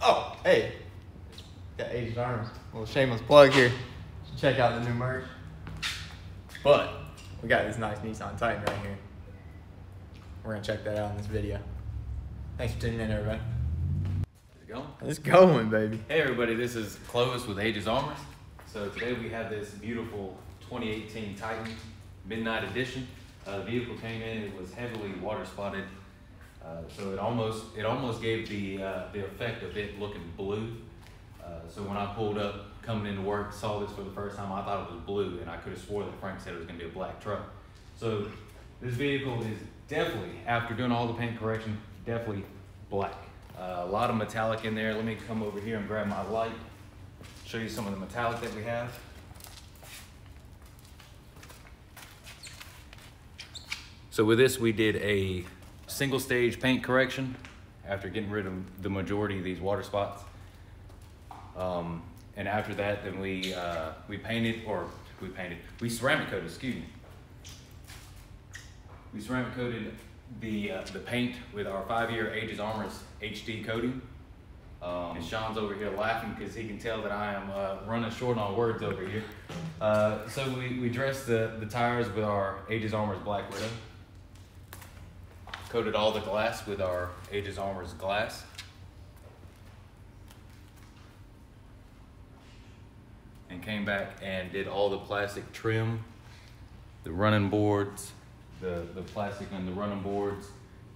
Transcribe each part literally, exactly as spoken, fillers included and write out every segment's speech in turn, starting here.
Oh, hey. Got Aegis Armors. A little shameless plug here. Check out the new merch. But we got this nice Nissan Titan right here. We're going to check that out in this video. Thanks for tuning in, everybody. How's it going? It's going, baby. Hey, everybody. This is Clovis with Aegis Armors. So today we have this beautiful twenty eighteen Titan Midnight Edition. Uh, the vehicle came in. It was heavily water-spotted. Uh, so it almost it almost gave the uh, the effect of it looking blue. Uh, so when I pulled up, coming into work, saw this for the first time, I thought it was blue, and I could have swore that Frank said it was going to be a black truck. So this vehicle is definitely, after doing all the paint correction, definitely black. Uh, a lot of metallic in there. Let me come over here and grab my light, show you some of the metallic that we have. So with this, we did a single stage paint correction after getting rid of the majority of these water spots. Um, and after that, then we uh, we painted, or we painted, we ceramic coated, excuse me. We ceramic coated the uh, the paint with our five-year Aegis Armors H D coating. Um, and Sean's over here laughing because he can tell that I am uh, running short on words over here. Uh, so we, we dressed the, the tires with our Aegis Armors Black Widow. Coated all the glass with our Aegis Armors glass. And came back and did all the plastic trim, the running boards, the, the plastic on the running boards,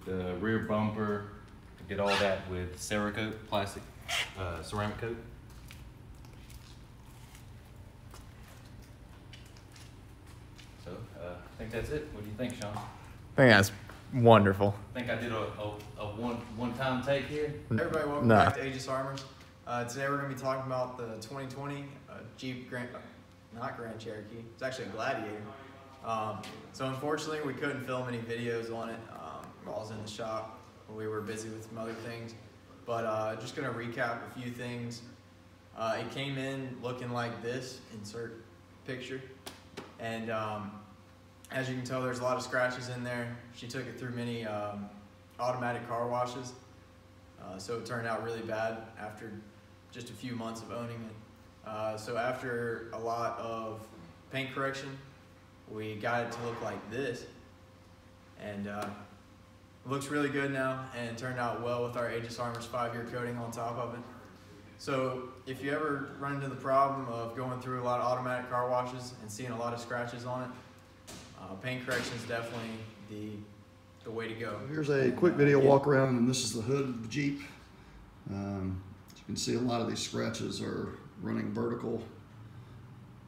the rear bumper, did all that with Cerakote plastic, uh, ceramic coat. So uh, I think that's it. What do you think, Sean? I think that's wonderful. I think I did a, a, a one, one-time take here. Everybody, welcome nah. back to Aegis Armors. Uh, today we're going to be talking about the twenty twenty uh, Jeep Grand, not Grand Cherokee, it's actually a Gladiator. Um, so unfortunately we couldn't film any videos on it um, while I was in the shop. We were busy with some other things, but uh, just going to recap a few things. Uh, it came in looking like this, insert picture, and um, as you can tell, there's a lot of scratches in there. She took it through many um, automatic car washes, uh, so it turned out really bad after just a few months of owning it. Uh, so after a lot of paint correction, we got it to look like this, and uh, looks really good now and turned out well with our Aegis Armors five-year coating on top of it. So if you ever run into the problem of going through a lot of automatic car washes and seeing a lot of scratches on it, uh, paint correction is definitely the, the way to go. Here's a quick video uh, yeah. walk around, and this is the hood of the Jeep. Um, as you can see, a lot of these scratches are running vertical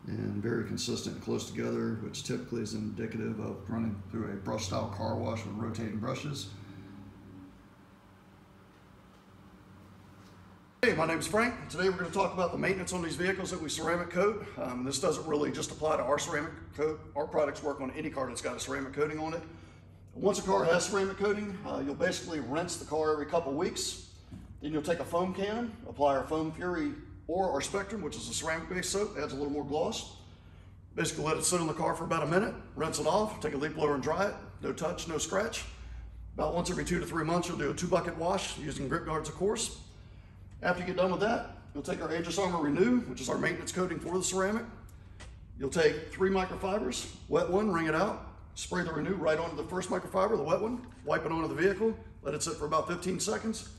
and very consistent and close together, which typically is indicative of running through a brush style car wash with rotating brushes. Hey, my name is Frank. Today we're going to talk about the maintenance on these vehicles that we ceramic coat. Um, this doesn't really just apply to our ceramic coat. Our products work on any car that's got a ceramic coating on it. Once a car has ceramic coating, uh, you'll basically rinse the car every couple weeks. Then you'll take a foam can, apply our Foam Fury or our Spectrum, which is a ceramic-based soap, adds a little more gloss. Basically let it sit in the car for about a minute, rinse it off, take a leaf blower and dry it. No touch, no scratch. About once every two to three months, you'll do a two-bucket wash using grip guards, of course. After you get done with that, you'll take our Aegis Armor Renew, which is our maintenance coating for the ceramic. You'll take three microfibers, wet one, wring it out, spray the Renew right onto the first microfiber, the wet one, wipe it onto the vehicle, let it sit for about fifteen seconds.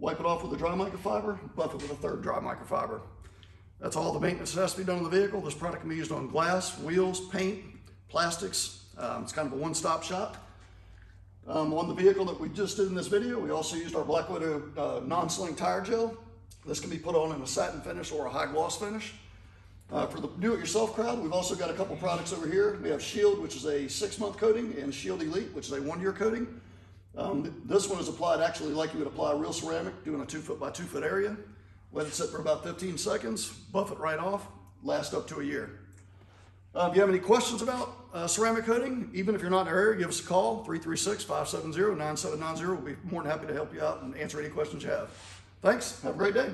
Wipe it off with a dry microfiber, buff it with a third dry microfiber. That's all the maintenance that has to be done on the vehicle. This product can be used on glass, wheels, paint, plastics. Um, it's kind of a one-stop shop. Um, on the vehicle that we just did in this video, we also used our Black Widow uh, non-sling tire gel. This can be put on in a satin finish or a high gloss finish. Uh, for the do-it-yourself crowd, we've also got a couple products over here. We have Shield, which is a six-month coating, and Shield Elite, which is a one-year coating. Um, this one is applied actually like you would apply real ceramic, doing a two foot by two foot area. Let it sit for about fifteen seconds, buff it right off, last up to a year. Um, if you have any questions about uh, ceramic coating, even if you're not in our area, give us a call, three three six, five seven zero, nine seven nine zero. We'll be more than happy to help you out and answer any questions you have. Thanks, have a great day.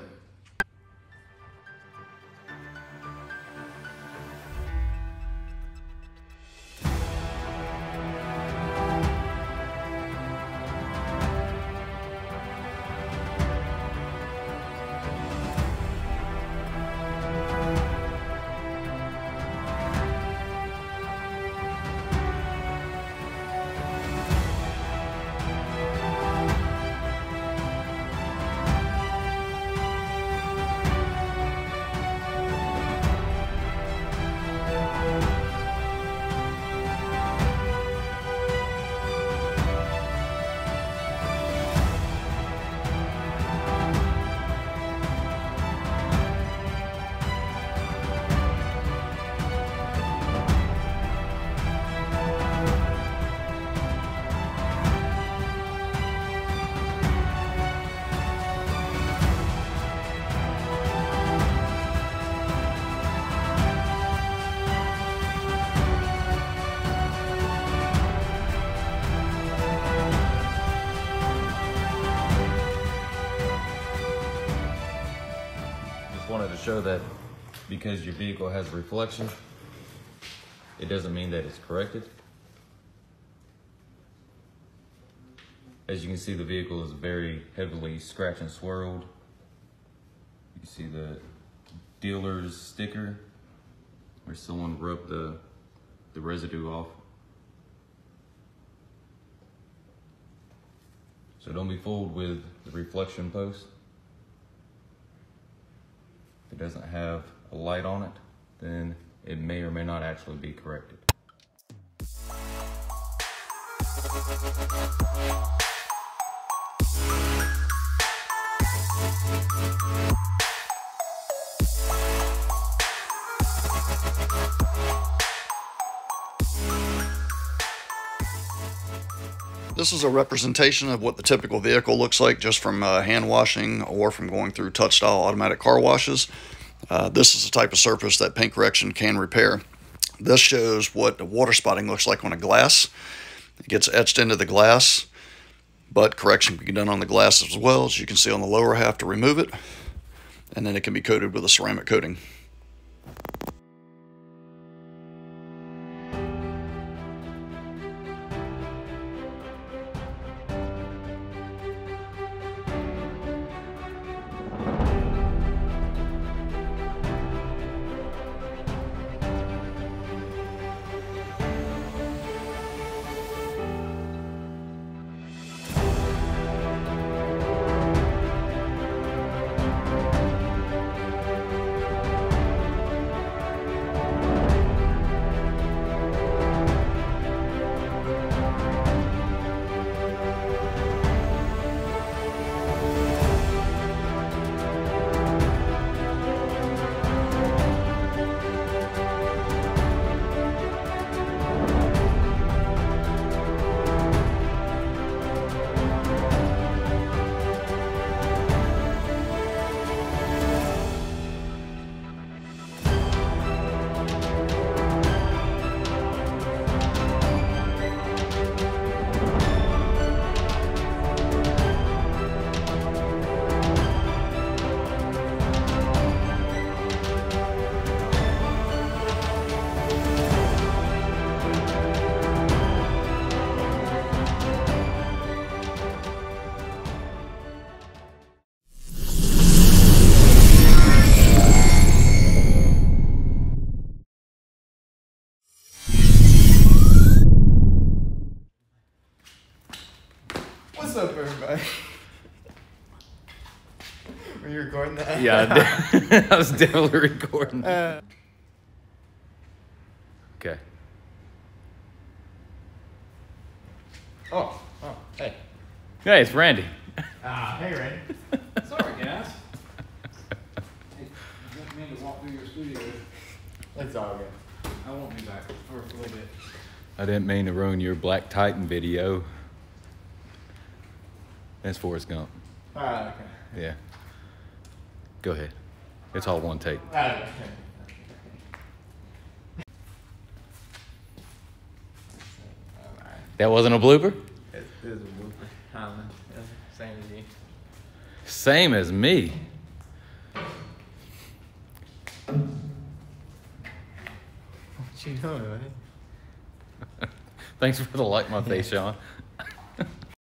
show that because your vehicle has reflection, it doesn't mean that it's corrected. As you can see, the vehicle is very heavily scratched and swirled. You see the dealer's sticker where someone rubbed the, the residue off. So don't be fooled with the reflection post. If it doesn't have a light on it, then it may or may not actually be corrected. This is a representation of what the typical vehicle looks like just from uh, hand washing or from going through touch style automatic car washes. Uh, this is the type of surface that paint correction can repair. This shows what water spotting looks like on a glass. It gets etched into the glass, but correction can be done on the glass as well, as you can see on the lower half, to remove it, and then it can be coated with a ceramic coating. Were you recording that? Yeah, I was definitely recording. Uh, okay. Oh, oh, hey. Hey, it's Randy. Ah, uh, hey, Randy. Sorry, guys. Hey, you got me to walk through your studio. That's all good. I won't be back for a little bit. I didn't mean to ruin your Black Titan video. That's Forrest Gump. All right, okay. Yeah. Go ahead. It's all one take. All right, okay. All right. That wasn't a blooper? It is a blooper. Um, same as you. Same as me. What you doing, buddy? Thanks for the like my face, Sean.